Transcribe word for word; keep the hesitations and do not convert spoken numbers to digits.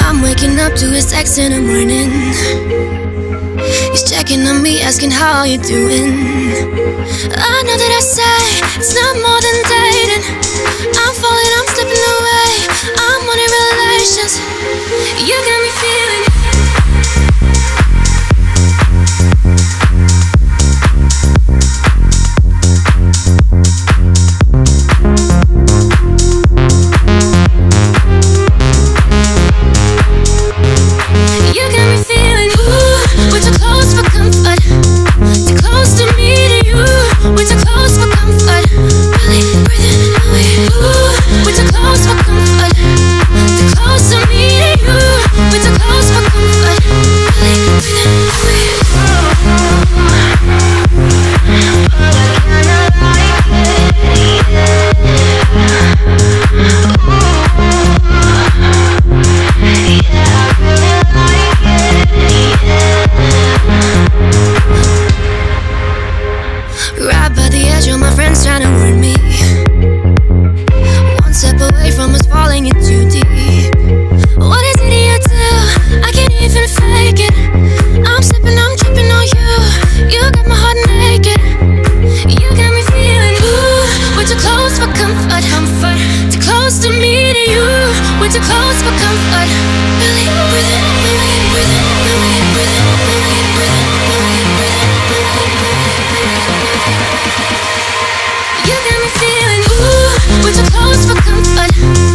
I'm waking up to his text in the morning. He's checking on me, asking how you doing. I know that I say it's not more than dating. I'm falling, I'm slipping away. I'm wanting relations. You got me feeling it. You got me feeling, ooh, we're too close for comfort.